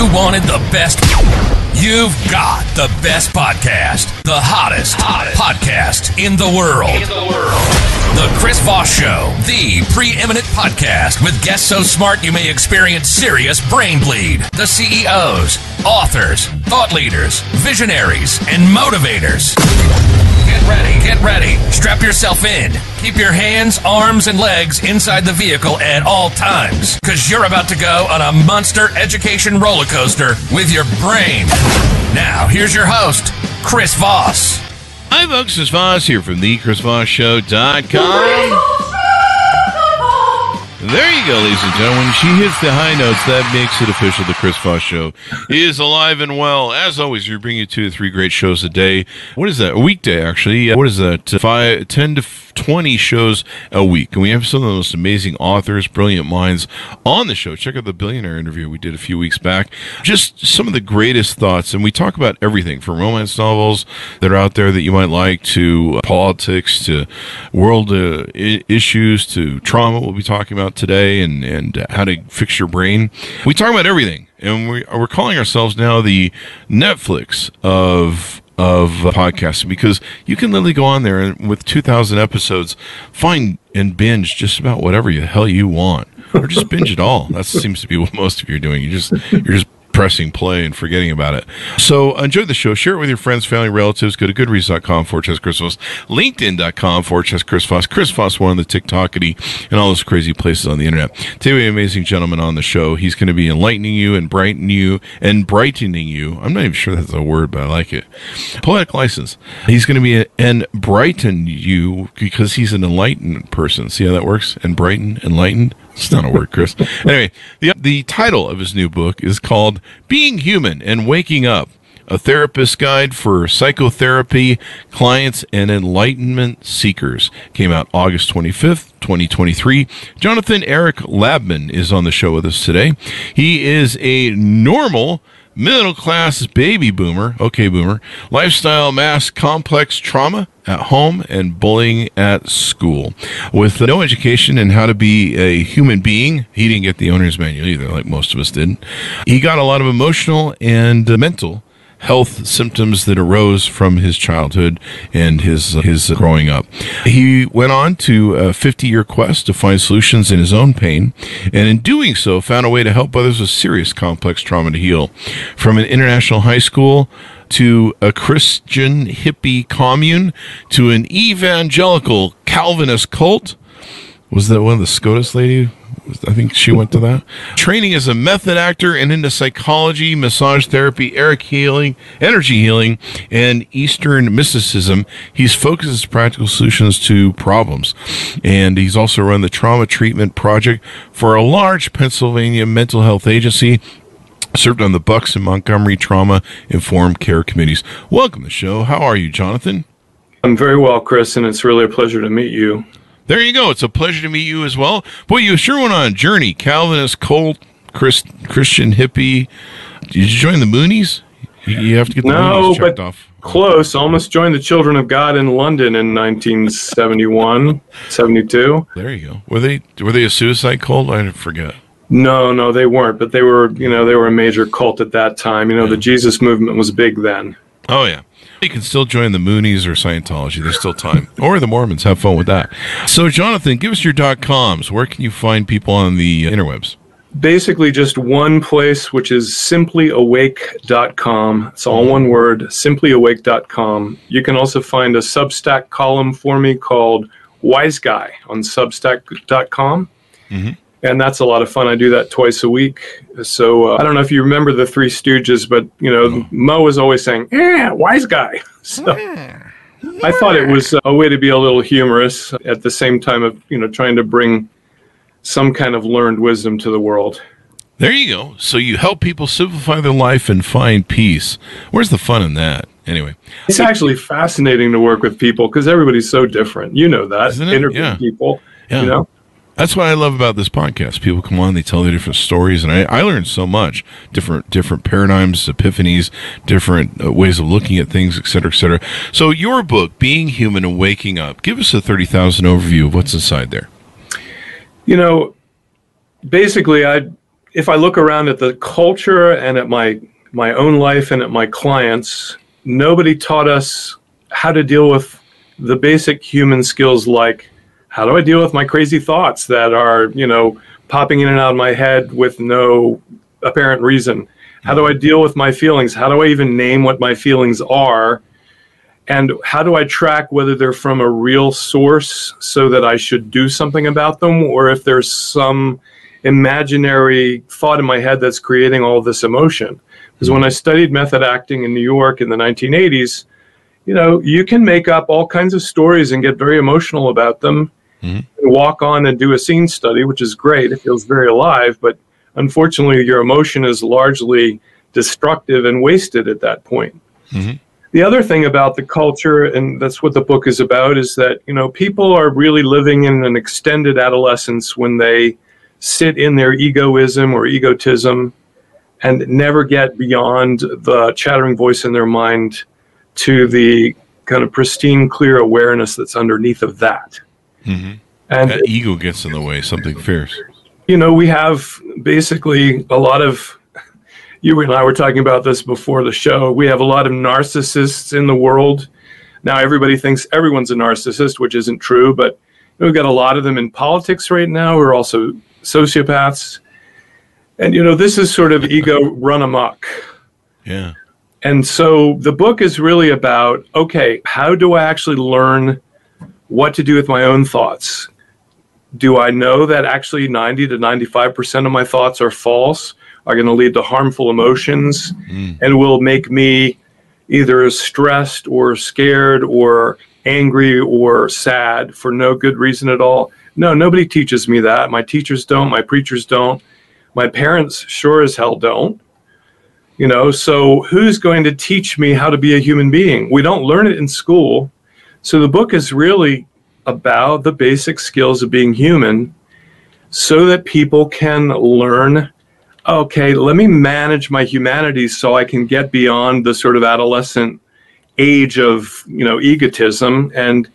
You wanted the best. You've got the best podcast. The hottest podcast in the world. The Chris Voss Show, the preeminent podcast with guests so smart you may experience serious brain bleed. The CEOs, authors, thought leaders, visionaries, and motivators. Get ready. Strap yourself in. Keep your hands, arms, and legs inside the vehicle at all times, because you're about to go on a monster education roller coaster with your brain. Now, here's your host, Chris Voss. Hi, folks. It's Voss here from thechrisvossshow.com. There you go, ladies and gentlemen. She hits the high notes. That makes it official. The Chris Voss Show is alive and well. As always, you're bringing 2 to 3 great shows a day. What is that? A weekday, actually. What is that? 10 to 20 shows a week. And we have some of the most amazing authors, brilliant minds on the show. Check out the billionaire interview we did a few weeks back. Just some of the greatest thoughts. And we talk about everything from romance novels that are out there that you might like, to politics, to world issues, to trauma we'll be talking about today, and how to fix your brain. We talk about everything. And we're calling ourselves now the Netflix of podcasting, because you can literally go on there and with 2,000 episodes, find and binge just about whatever the hell you want, or just binge it all. That seems to be what most of you are doing. You're just pressing play and forgetting about it. So enjoy the show. Share it with your friends, family, relatives. Go to goodreads.com/Chris Voss, linkedin.com/Chris Voss, Chris Voss One on the TikTokity, and all those crazy places on the internet. Today we have an amazing gentleman on the show. He's going to be enlightening you and brightening you. I'm not even sure that's a word, but I like it. Poetic license. He's going to be and brighten you, because he's an enlightened person. See how that works? And brighten, enlightened. It's not a word, Chris. Anyway, the title of his new book is called Being Human and Waking Up, a Therapist's Guide for Psychotherapy Clients and Enlightenment Seekers. Came out August 25th, 2023. Jonathan Eric Labman is on the show with us today. He is a normal middle-class baby boomer, okay, boomer, lifestyle mass complex trauma at home and bullying at school. With no education in how to be a human being, he didn't get the owner's manual either, like most of us didn't. He got a lot of emotional and mental health symptoms that arose from his childhood and his growing up. He went on to a 50-year quest to find solutions in his own pain, and in doing so found a way to help others with serious complex trauma to heal. From an international high school to a Christian hippie commune to an evangelical Calvinist cult. Was that one of the SCOTUS lady? I think she went to that. Training as a method actor and into psychology, massage therapy, energy healing, and Eastern mysticism. He's focuses practical solutions to problems. And he's also run the Trauma Treatment Project for a large Pennsylvania mental health agency. Served on the Bucks and Montgomery Trauma-Informed Care Committees. Welcome to the show. How are you, Jonathan? I'm very well, Chris, and it's really a pleasure to meet you. There you go. It's a pleasure to meet you as well. Boy, you sure went on a journey. Calvinist, cult, Christian hippie. Did you join the Moonies? You have to get the Moonies checked off. Close. Almost joined the Children of God in London in 1971, 72. There you go. Were they a suicide cult? I forget. No, they weren't. But they were a major cult at that time. The Jesus movement was big then. Oh yeah. You can still join the Moonies or Scientology. There's still time. Or the Mormons. Have fun with that. So, Jonathan, give us your .coms. Where can you find people on the interwebs? Basically just one place, which is simplyawake.com. It's all one word, simplyawake.com. You can also find a Substack column for me called Wiseguy on substack.com. Mm-hmm. And that's a lot of fun. I do that twice a week. So I don't know if you remember the Three Stooges, but, Mo was always saying, yeah, wise guy. So I thought it was a way to be a little humorous at the same time of, trying to bring some kind of learned wisdom to the world. There you go. So you help people simplify their life and find peace. Where's the fun in that? Anyway, it's actually fascinating to work with people because everybody's so different. You know that. Interview people, That's what I love about this podcast. People come on, they tell their different stories, and I learned so much. Different paradigms, epiphanies, different ways of looking at things, et cetera, et cetera. So your book, Being Human and Waking Up, give us a 30,000 overview of what's inside there. Basically, I if I look around at the culture and at my own life and at my clients, nobody taught us how to deal with the basic human skills, like how do I deal with my crazy thoughts that are, you know, popping in and out of my head with no apparent reason? How do I deal with my feelings? How do I even name what my feelings are? And how do I track whether they're from a real source so that I should do something about them, or if there's some imaginary thought in my head that's creating all this emotion? Because when I studied method acting in New York in the 1980s, you know, you can make up all kinds of stories and get very emotional about them. Mm-hmm. And walk on and do a scene study, which is great. It feels very alive, but unfortunately, your emotion is largely destructive and wasted at that point. Mm-hmm. The other thing about the culture, and that's what the book is about, is that, you know, people are really living in an extended adolescence when they sit in their egoism or egotism and never get beyond the chattering voice in their mind to the kind of pristine, clear awareness that's underneath of that. Mm-hmm. And that ego gets in the way, something fierce. You know, we have basically a lot of, you and I were talking about this before the show, we have a lot of narcissists in the world. Now everybody thinks everyone's a narcissist, which isn't true, but we've got a lot of them in politics right now. We're also sociopaths. And, you know, this is sort of ego run amok. Yeah. And so the book is really about, okay, how do I actually learn what to do with my own thoughts? Do I know that actually 90 to 95% of my thoughts are false, are going to lead to harmful emotions, and will make me either stressed or scared or angry or sad for no good reason at all? No, nobody teaches me that. My teachers don't. My preachers don't. My parents sure as hell don't. You know, so who's going to teach me how to be a human being? We don't learn it in school. So the book is really about the basic skills of being human so that people can learn, okay, let me manage my humanity so I can get beyond the sort of adolescent age of, you know, egotism, and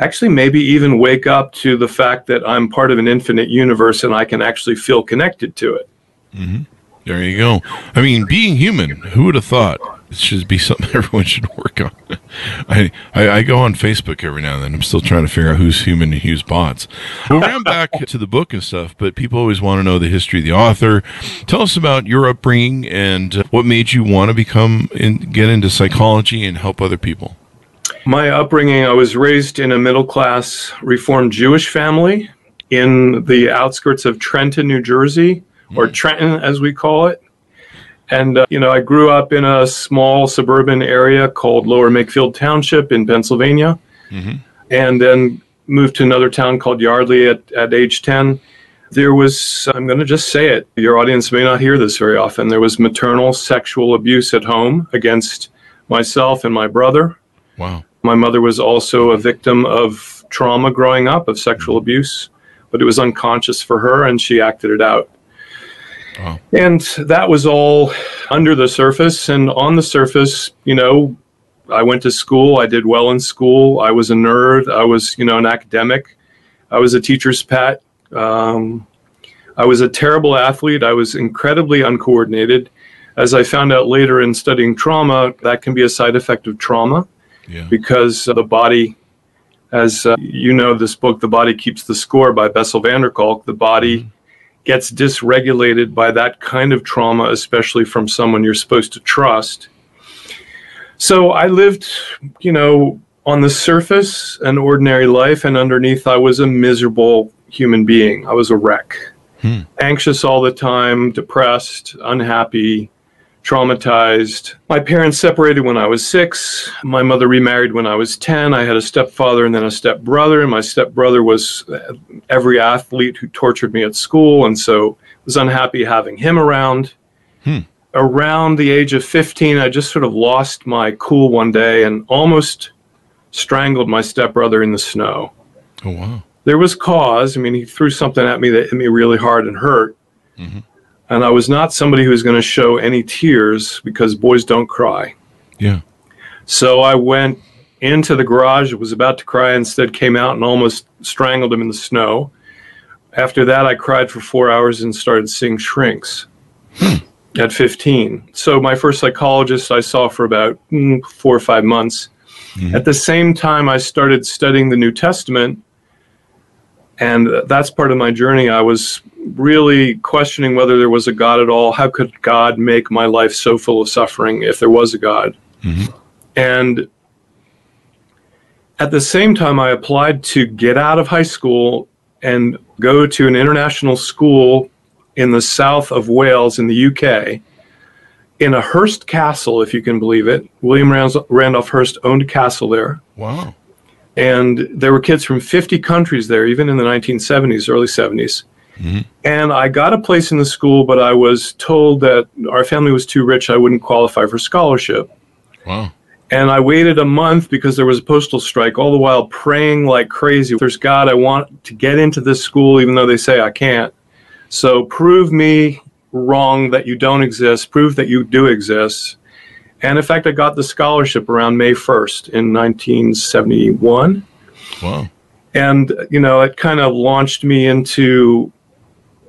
actually maybe even wake up to the fact that I'm part of an infinite universe and I can actually feel connected to it. Mm-hmm. There you go. I mean, being human, who would have thought? It should be something everyone should work on. I go on Facebook every now and then. I'm still trying to figure out who's human and who's bots. We'll round back to the book and stuff, but people always want to know the history of the author. Tell us about your upbringing and what made you want to become and get into psychology and help other people. My upbringing, I was raised in a middle-class Reformed Jewish family in the outskirts of Trenton, New Jersey, or Trenton as we call it. And, you know, I grew up in a small suburban area called Lower Makefield Township in Pennsylvania, and then moved to another town called Yardley at age 10. There was, I'm going to just say it, your audience may not hear this very often, there was maternal sexual abuse at home against myself and my brother. Wow. My mother was also a victim of trauma growing up, of sexual abuse, but it was unconscious for her and she acted it out. Wow. And that was all under the surface. And on the surface, you know, I went to school. I did well in school. I was a nerd. I was, you know, an academic. I was a teacher's pet. I was a terrible athlete. I was incredibly uncoordinated. As I found out later in studying trauma, that can be a side effect of trauma. Yeah. Because the body, as you know, this book, The Body Keeps the Score by Bessel van der Kolk, the body gets dysregulated by that kind of trauma, especially from someone you're supposed to trust. So I lived, you know, on the surface, an ordinary life, and underneath I was a miserable human being. I was a wreck. Anxious all the time, depressed, unhappy, traumatized. My parents separated when I was 6. My mother remarried when I was 10. I had a stepfather and then a stepbrother, and my stepbrother was every athlete who tortured me at school, and so I was unhappy having him around. Around the age of 15, I just sort of lost my cool one day and almost strangled my stepbrother in the snow. Oh, wow. There was cause. I mean, he threw something at me that hit me really hard and hurt. And I was not somebody who was going to show any tears because boys don't cry. Yeah. So I went into the garage, was about to cry, instead came out and almost strangled him in the snow. After that, I cried for 4 hours and started seeing shrinks at 15. So my first psychologist I saw for about 4 or 5 months. Mm-hmm. At the same time, I started studying the New Testament, and that's part of my journey. I was really questioning whether there was a God at all. How could God make my life so full of suffering if there was a God? Mm-hmm. And at the same time, I applied to get out of high school and go to an international school in the south of Wales in the UK, in a Hearst castle, if you can believe it. William Randolph Hearst owned a castle there. Wow. And there were kids from 50 countries there, even in the 1970s, early 70s. Mm-hmm. And I got a place in the school, but I was told that our family was too rich, I wouldn't qualify for scholarship. Wow. And I waited a month because there was a postal strike, all the while praying like crazy. There's God, I want to get into this school, even though they say I can't. So prove me wrong that you don't exist, prove that you do exist. And in fact, I got the scholarship around May 1st in 1971. Wow. And, you know, it kind of launched me into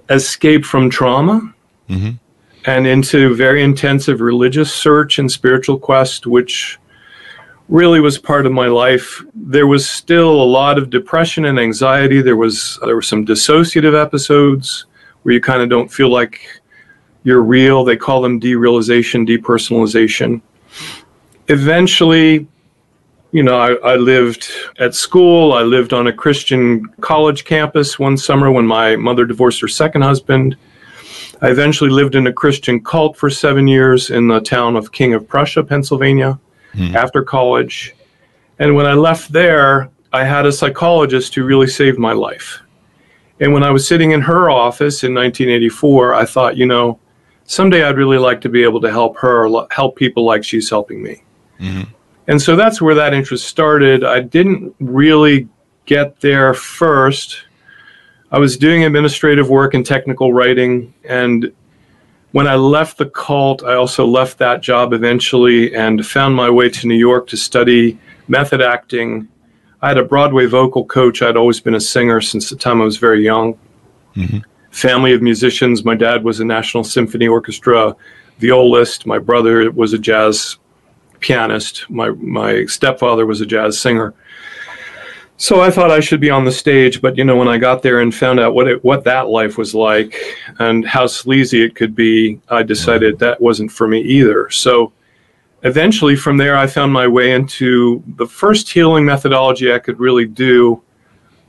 escape from trauma. Mm-hmm. And into very intensive religious search and spiritual quest, which really was part of my life. There was still a lot of depression and anxiety. There were some dissociative episodes where you kind of don't feel like you're real. They call them derealization, depersonalization. Eventually, you know, I lived at school. I lived on a Christian college campus one summer when my mother divorced her second husband. I eventually lived in a Christian cult for 7 years in the town of King of Prussia, Pennsylvania, after college. And when I left there, I had a psychologist who really saved my life. And when I was sitting in her office in 1984, I thought, you know, someday I'd really like to be able to help her, help people like she's helping me. Mm-hmm. And so that's where that interest started. I didn't really get there first. I was doing administrative work and technical writing, and when I left the cult, I also left that job eventually and found my way to New York to study method acting. I had a Broadway vocal coach. I'd always been a singer since the time I was very young. Mm-hmm. Family of musicians. My dad was a National Symphony Orchestra violist. My brother was a jazz pianist. My stepfather was a jazz singer. So I thought I should be on the stage, but, you know, when I got there and found out what that life was like and how sleazy it could be, I decided that wasn't for me either. So eventually from there, I found my way into the first healing methodology I could really do,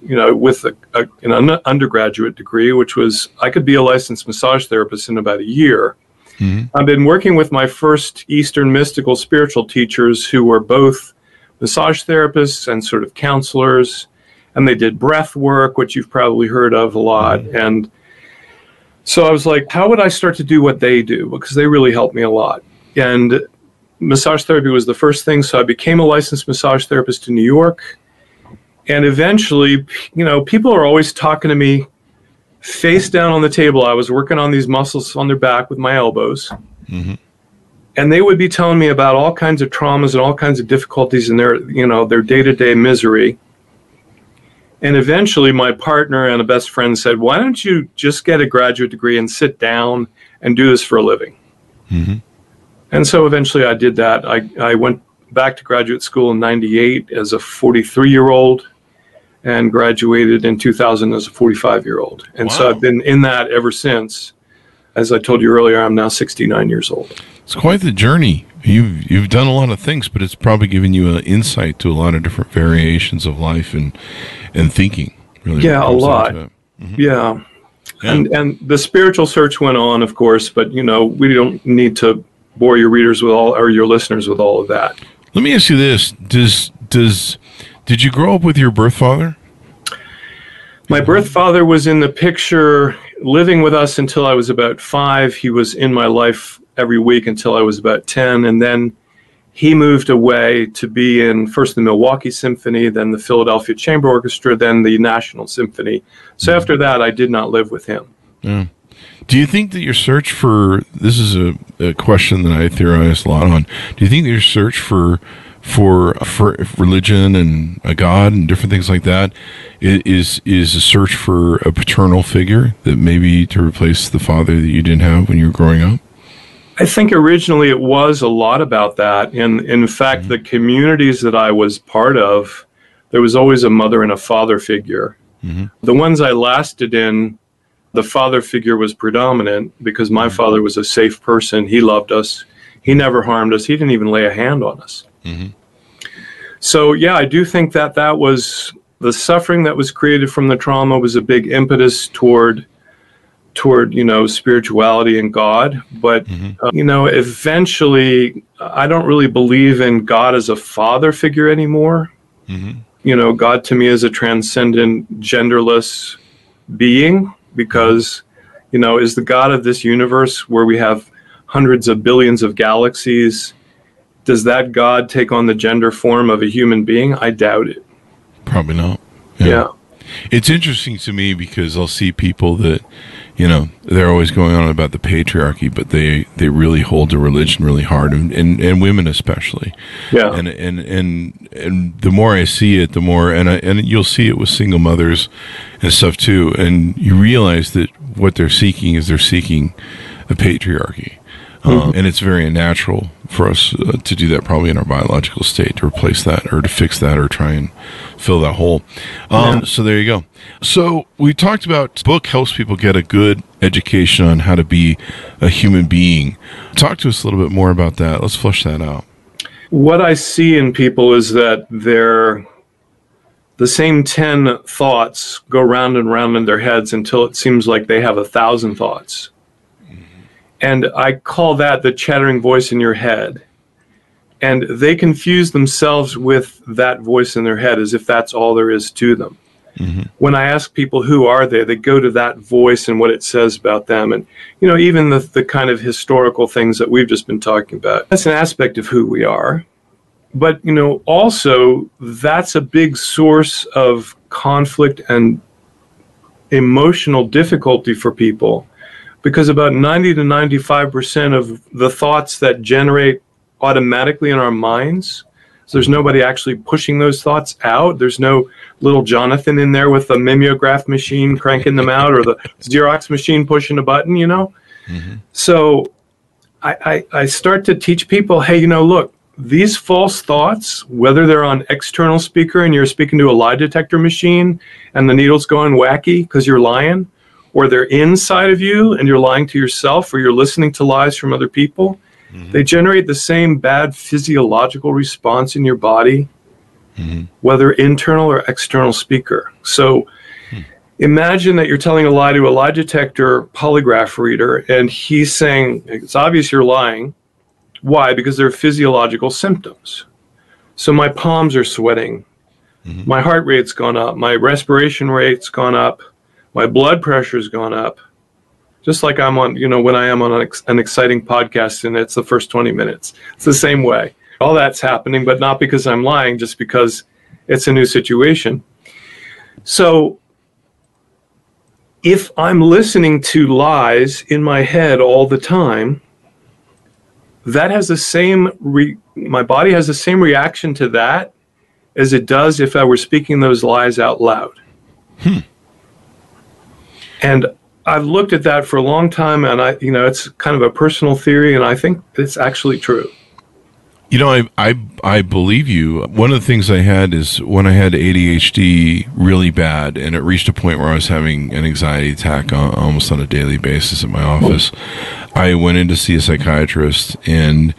you know, with an undergraduate degree, which was I could be a licensed massage therapist in about a year. Mm-hmm. I've been working with my first Eastern mystical spiritual teachers who were both massage therapists and sort of counselors, and they did breath work, which you've probably heard of a lot. Mm-hmm. And so I was like, how would I start to do what they do? Because they really helped me a lot. And massage therapy was the first thing. So I became a licensed massage therapist in New York. And eventually, you know, people are always talking to me face down on the table. I was working on these muscles on their back with my elbows. Mm-hmm. And they would be telling me about all kinds of traumas and all kinds of difficulties in their, you know, their day-to-day misery. And eventually my partner and a best friend said, why don't you just get a graduate degree and sit down and do this for a living? Mm-hmm. And so eventually I did that. I went back to graduate school in 98 as a 43-year-old and graduated in 2000 as a 45-year-old. And wow. So I've been in that ever since. As I told you earlier, I'm now 69 years old. It's quite the journey. You've done a lot of things, but it's probably given you an insight to a lot of different variations of life and thinking. Really, yeah, a lot. Mm-hmm. Yeah. And the spiritual search went on, of course, but you know we don't need to bore your readers with all or your listeners with all of that. Let me ask you this: Did you grow up with your birth father? My birth father was in the picture, living with us until I was about 5. He was in my life every week until I was about 10. And then he moved away to be in first the Milwaukee Symphony, then the Philadelphia Chamber Orchestra, then the National Symphony. So after that, I did not live with him. Yeah. Do you think that your search for, this is a question that I theorize a lot on, do you think that your search for for religion and a God and different things like that, is a search for a paternal figure that maybe to replace the father that you didn't have when you were growing up? I think originally it was a lot about that. And in fact, the communities that I was part of, there was always a mother and a father figure. The ones I lasted in, the father figure was predominant because my father was a safe person. He loved us. He never harmed us. He didn't even lay a hand on us. So, yeah, I do think that that was the suffering that was created from the trauma was a big impetus toward, you know, spirituality and God. But, you know, eventually, I don't really believe in God as a father figure anymore. You know, God to me is a transcendent, genderless being because, you know, is the God of this universe where we have hundreds of billions of galaxies. Does that God take on the gender form of a human being? I doubt it. Probably not. Yeah. It's interesting to me because I'll see people that, you know, they're always going on about the patriarchy, but they really hold to religion really hard, and women especially. Yeah. And the more I see it, the more, and you'll see it with single mothers and stuff too, and you realize that what they're seeking is a patriarchy. And it's very unnatural for us to do that probably in our biological state, to replace that or to fix that or try and fill that hole. So there you go. So we talked about the book helps people get a good education on how to be a human being. Talk to us a little bit more about that. Let's flesh that out. What I see in people is that the same 10 thoughts go round and round in their heads until it seems like they have 1,000 thoughts. And I call that the chattering voice in your head. And they confuse themselves with that voice in their head as if that's all there is to them. When I ask people who are they go to that voice and what it says about them. And, you know, even the kind of historical things that we've just been talking about, that's an aspect of who we are. But, you know, also that's a big source of conflict and emotional difficulty for people. Because about 90 to 95% of the thoughts that generate automatically in our minds, so there's nobody actually pushing those thoughts out. There's no little Jonathan in there with a mimeograph machine cranking them out or the Xerox machine pushing a button, you know? So I start to teach people, hey, you know, look, these false thoughts, whether they're on external speaker and you're speaking to a lie detector machine and the needle's going wacky because you're lying, or they're inside of you and you're lying to yourself or you're listening to lies from other people, they generate the same bad physiological response in your body, whether internal or external speaker. So imagine that you're telling a lie to a lie detector polygraph reader and he's saying, it's obvious you're lying. Why? Because there are physiological symptoms. So my palms are sweating. My heart rate's gone up. My respiration rate's gone up. My blood pressure's gone up, just like I'm on, you know, when I am on an exciting podcast and it's the first 20 minutes. It's the same way. All that's happening, but not because I'm lying, just because it's a new situation. So if I'm listening to lies in my head all the time, that has the same, my body has the same reaction to that as it does if I were speaking those lies out loud. And I've looked at that for a long time, and I, you know, it's kind of a personal theory, and I think it's actually true. You know, I believe you. One of the things I had is when I had ADHD really bad, and it reached a point where I was having an anxiety attack almost on a daily basis at my office. I went in to see a psychiatrist, and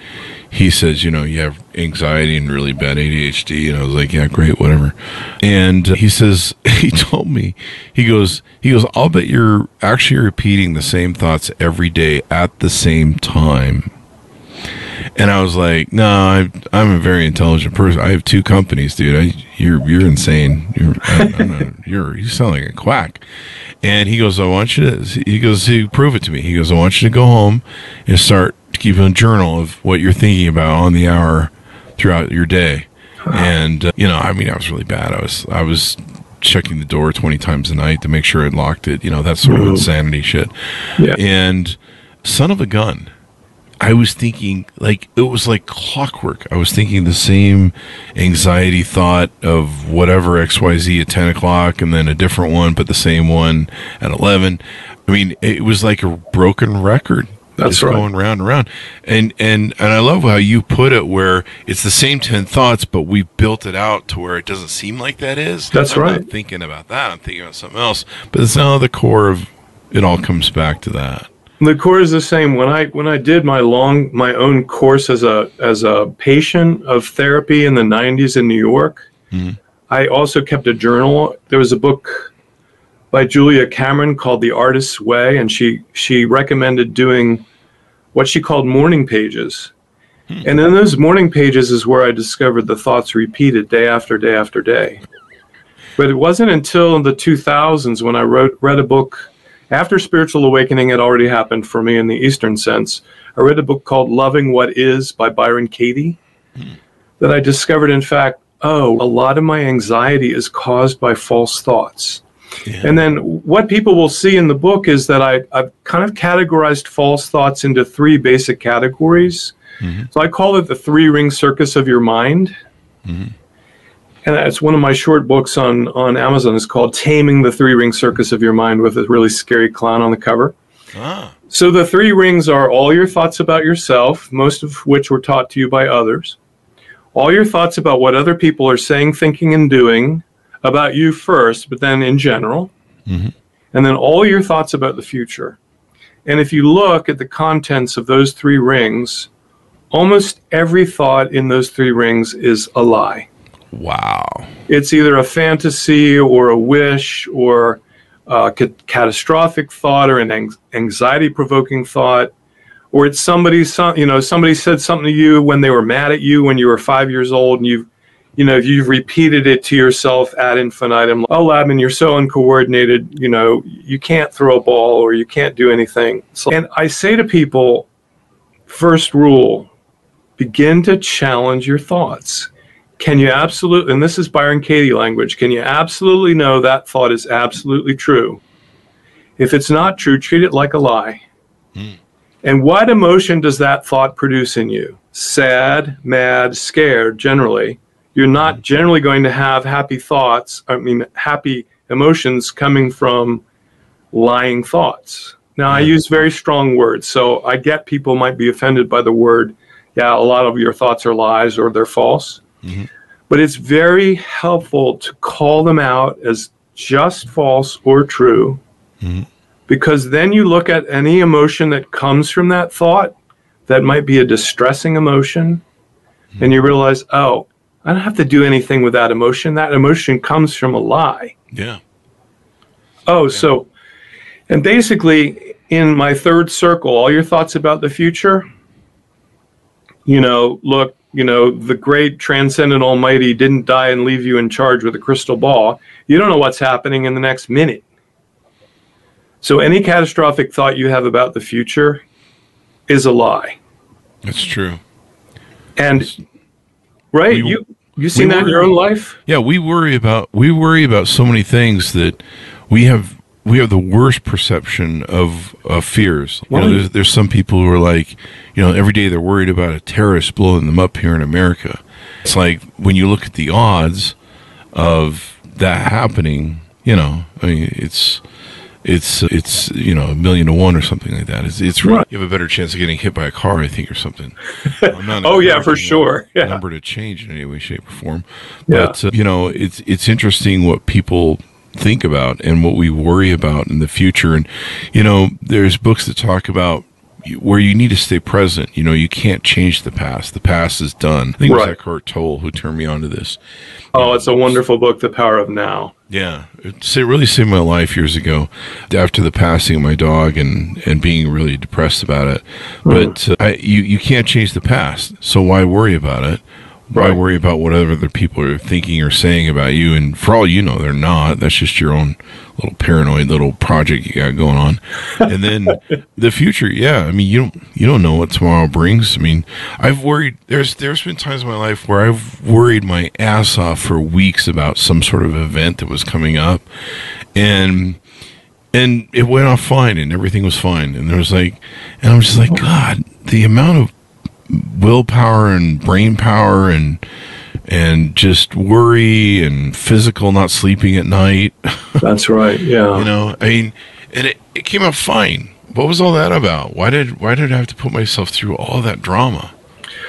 he says, you know, you have anxiety and really bad ADHD. And I was like, yeah, great, whatever. And he says, he told me, he goes, I'll bet you're actually repeating the same thoughts every day at the same time. And I was like, no, I'm a very intelligent person. I have 2 companies, dude. You're insane. You sound like a quack. And he goes, I want you to, prove it to me. He goes, I want you to go home and start keeping a journal of what you're thinking about on the hour throughout your day. And, you know, I mean, I was really bad. I was checking the door 20 times a night to make sure it locked it. You know, that sort of insanity shit. And son of a gun. I was thinking, like, it was like clockwork. I was thinking the same anxiety thought of whatever XYZ at 10 o'clock and then a different one, but the same one at 11. I mean, it was like a broken record. That's right. Going round and round. And I love how you put it, where it's the same 10 thoughts, but we built it out to where it doesn't seem like that is. That's right. I'm not thinking about that. I'm thinking about something else. But it's now the core of it all comes back to that. The core is the same. When I did my own course as a patient of therapy in the 90s in New York, mm-hmm. I also kept a journal. There was a book by Julia Cameron called The Artist's Way, and she recommended doing what she called morning pages. Mm-hmm. And in those morning pages is where I discovered the thoughts repeated day after day after day. But it wasn't until the 2000s when I read a book. After Spiritual Awakening had already happened for me in the Eastern sense, I read a book called Loving What Is by Byron Katie, that I discovered, in fact, a lot of my anxiety is caused by false thoughts. Yeah. And then what people will see in the book is that I've kind of categorized false thoughts into three basic categories. Mm-hmm. So I call it the Three Ring Circus of Your Mind. Mm-hmm. And it's one of my short books on Amazon. It's called Taming the Three Ring Circus of Your Mind, with a really scary clown on the cover. Ah. So the three rings are all your thoughts about yourself, most of which were taught to you by others, all your thoughts about what other people are saying, thinking, and doing about you first, but then in general, mm-hmm. and then all your thoughts about the future. And if you look at the contents of those three rings, almost every thought in those three rings is a lie. Wow. It's either a fantasy or a wish or a catastrophic thought or an anxiety-provoking thought, or it's somebody said something to you when they were mad at you when you were 5 years old, and you've repeated it to yourself ad infinitum. Oh, Labman, you're so uncoordinated, you can't throw a ball or you can't do anything. And I say to people, first rule, begin to challenge your thoughts. Can you absolutely, and this is Byron Katie language, can you absolutely know that thought is absolutely true? If it's not true, treat it like a lie. Mm. And what emotion does that thought produce in you? Sad, mad, scared, generally. You're not generally going to have happy emotions coming from lying thoughts. Now, I use very strong words, so I get people might be offended by the word, yeah, a lot of your thoughts are lies or they're false. Mm-hmm. But it's very helpful to call them out as just false or true, mm-hmm. because then you look at any emotion that comes from that thought that might be a distressing emotion, mm-hmm. and you realize, oh, I don't have to do anything with that emotion. That emotion comes from a lie. Yeah. So, and basically in my third circle, all your thoughts about the future, look, the great transcendent almighty didn't die and leave you in charge with a crystal ball. You don't know what's happening in the next minute. So any catastrophic thought you have about the future is a lie. That's true. And right, you seen that in your own life? Yeah, we worry about so many things that we have the worst perception of fears. There's some people who are like, every day they're worried about a terrorist blowing them up here in America. It's like, when you look at the odds of that happening, I mean, it's 1 million to 1 or something like that. It's really, you have a better chance of getting hit by a car, I think, or something. I'm not yeah, for sure. Yeah. Number to change in any way, shape, or form. But it's interesting what people think about and what we worry about in the future. And there's books that talk about where you need to stay present. You can't change the past. The past is done. I think it was Eckhart Tolle who turned me on to this. It's a wonderful book, The Power of Now. Yeah. It really saved my life years ago, after the passing of my dog and being really depressed about it. But you can't change the past, so why worry about it? Why worry about what other people are thinking or saying about you? And for all you know, they're not. That's just your own little paranoid little project you got going on. And then the future, yeah. I mean, you don't know what tomorrow brings. I mean, I've worried. There's been times in my life where I've worried my ass off for weeks about some sort of event that was coming up, and it went off fine, and everything was fine. And I was just like, God, the amount of willpower and brain power and just worry and physical not sleeping at night. That's right. Yeah. You know, I mean, and it came out fine. What was all that about? Why did I have to put myself through all that drama?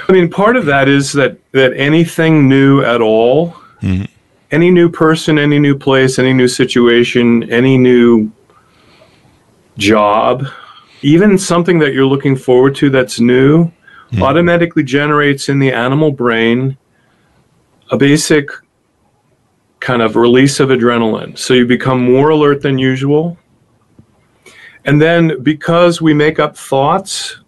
I mean, part of that is that anything new at all, mm-hmm. any new person, any new place, any new situation, any new job, even something that you're looking forward to that's new, mm-hmm. automatically generates in the animal brain a basic kind of release of adrenaline. So you become more alert than usual. And then because we make up thoughts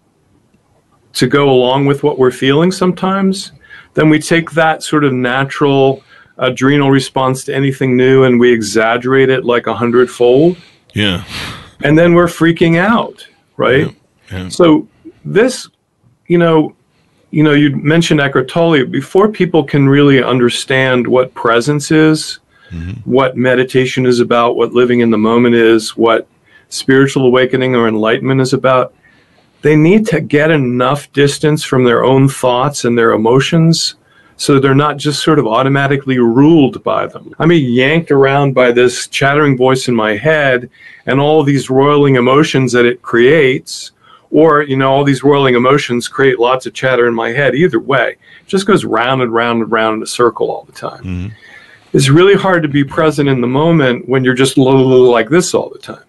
to go along with what we're feeling sometimes, then we take that sort of natural adrenal response to anything new and we exaggerate it like 100-fold. Yeah. And then we're freaking out, right? Yeah. Yeah. So this, you know, you mentioned Eckhart Tolle. Before people can really understand what presence is, mm-hmm. what meditation is about, what living in the moment is, what spiritual awakening or enlightenment is about, they need to get enough distance from their own thoughts and their emotions so they're not just sort of automatically ruled by them. I'm being yanked around by this chattering voice in my head and all these roiling emotions that it creates, or, you know, all these roiling emotions create lots of chatter in my head. Either way, it just goes round and round and round in a circle all the time. Mm-hmm. It's really hard to be present in the moment when you're just like this all the time.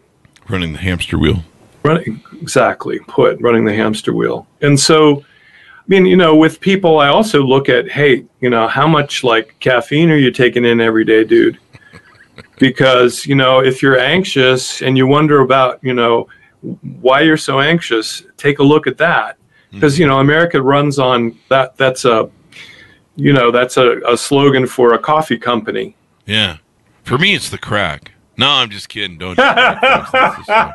Running the hamster wheel. Running the hamster wheel. And so, I mean, you know, with people, I also look at, hey, you know, how much like caffeine are you taking in every day, dude? Because, you know, if you're anxious and you wonder about, you know, why you're so anxious, take a look at that. Because, you know, America runs on that. That's a slogan for a coffee company. Yeah. For me, it's the crack. No, I'm just kidding. Don't do that.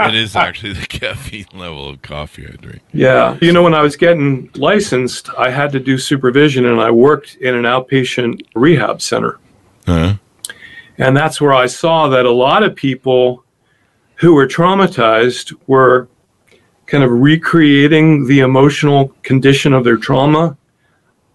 It is actually the caffeine level of coffee I drink. Yeah. You know, when I was getting licensed, I had to do supervision, and I worked in an outpatient rehab center. Uh-huh. And that's where I saw that a lot of people who were traumatized were kind of recreating the emotional condition of their trauma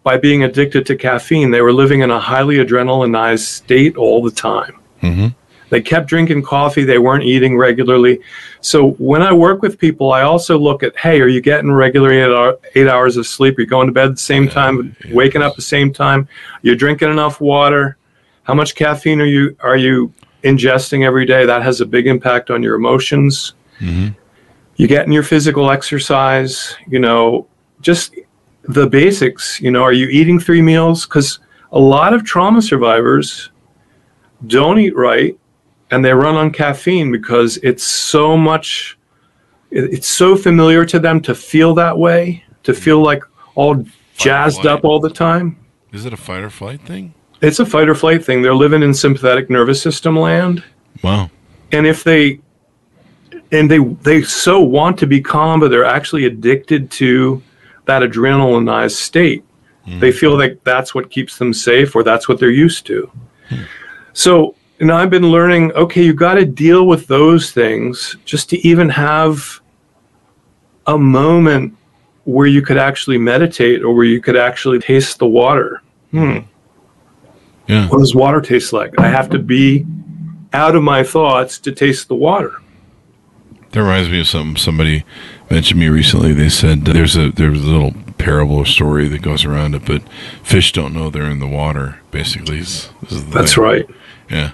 by being addicted to caffeine. They were living in a highly adrenalinized state all the time. Mm-hmm. They kept drinking coffee. They weren't eating regularly. So when I work with people, I also look at, hey, are you getting regular 8 hours of sleep? Are you going to bed at the same time, waking up at the same time? You're drinking enough water? How much caffeine are you ingesting every day? That has a big impact on your emotions. Mm-hmm. You getting your physical exercise, you know, just the basics. You know, are you eating 3 meals? Because a lot of trauma survivors don't eat right. And they run on caffeine because it's so familiar to them to feel that way, to feel like all jazzed up all the time. Is it a fight or flight thing? It's a fight or flight thing. They're living in sympathetic nervous system land. Wow. And if they so want to be calm, but they're actually addicted to that adrenalinized state. Mm. They feel like that's what keeps them safe, or that's what they're used to. Mm. So, and I've been learning, okay, you got to deal with those things just to even have a moment where you could actually meditate or where you could actually taste the water. Hmm. Yeah. What does water taste like? I have to be out of my thoughts to taste the water. That reminds me of something somebody mentioned me recently. They said there's a little parable or story that goes around it, but fish don't know they're in the water, basically. That's right. Yeah.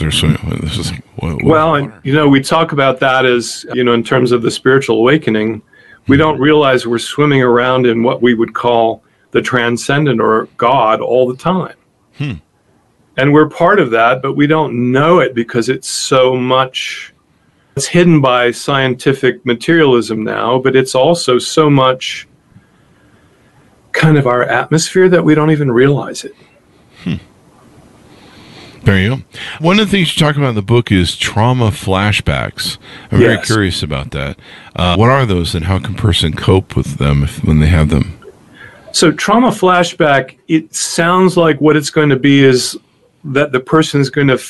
Well, and, you know, we talk about that as, you know, in terms of the spiritual awakening, we don't realize we're swimming around in what we would call the transcendent or God all the time. Hmm. And we're part of that, but we don't know it because it's hidden by scientific materialism now, but it's also so much kind of our atmosphere that we don't even realize it. Hmm. There you go. One of the things you talk about in the book is trauma flashbacks. I'm very curious about that. What are those, and how can a person cope with them when they have them? So trauma flashback, it sounds like what it's going to be is that the person is going to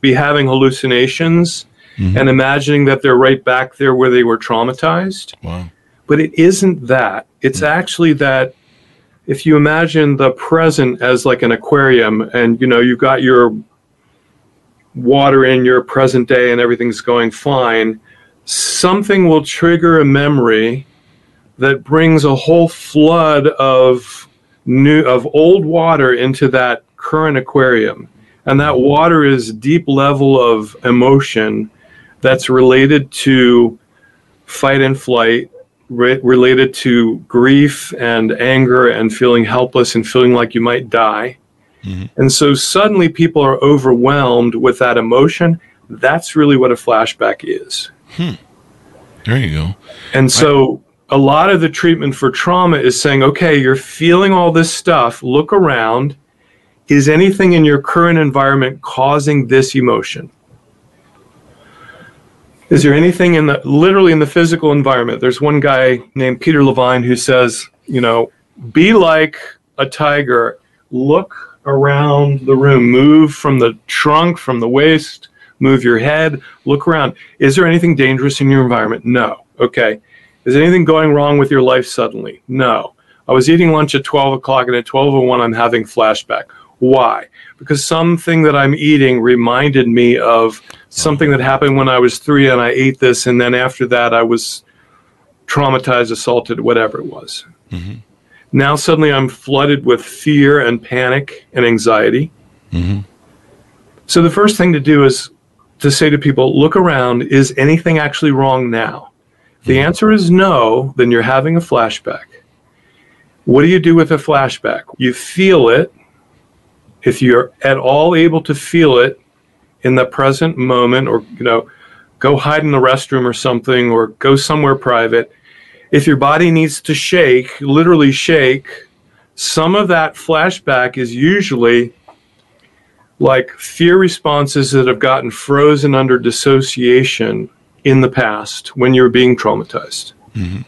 be having hallucinations mm-hmm. and imagining that they're right back there where they were traumatized. Wow. But it isn't that. It's actually that if you imagine the present as like an aquarium and, you know, you've got your water in your present day and everything's going fine, something will trigger a memory that brings a whole flood of old water into that current aquarium. And that water is deep level of emotion that's related to fight and flight, related to grief and anger and feeling helpless and feeling like you might die. Mm-hmm. And so suddenly people are overwhelmed with that emotion. That's really what a flashback is. Hmm. There you go. And so a lot of the treatment for trauma is saying, okay, you're feeling all this stuff. Look around. Is anything in your current environment causing this emotion? Is there anything in the, literally in the physical environment? There's one guy named Peter Levine who says, you know, be like a tiger. Look around the room. Move from the trunk, from the waist. Move your head. Look around. Is there anything dangerous in your environment? No. Okay. Is anything going wrong with your life suddenly? No. I was eating lunch at 12 o'clock, and at 12:01, I'm having flashback. Why? Because something that I'm eating reminded me of something that happened when I was 3, and I ate this, and then after that, I was traumatized, assaulted, whatever it was. Mm-hmm. Now suddenly I'm flooded with fear and panic and anxiety. Mm-hmm. So the first thing to do is to say to people, look around, is anything actually wrong now? If the answer is no, then you're having a flashback. What do you do with a flashback? You feel it. If you're at all able to feel it in the present moment, or, you know, go hide in the restroom or something, or go somewhere private. If your body needs to shake, literally shake, some of that flashback is usually like fear responses that have gotten frozen under dissociation in the past when you're being traumatized. Mm-hmm.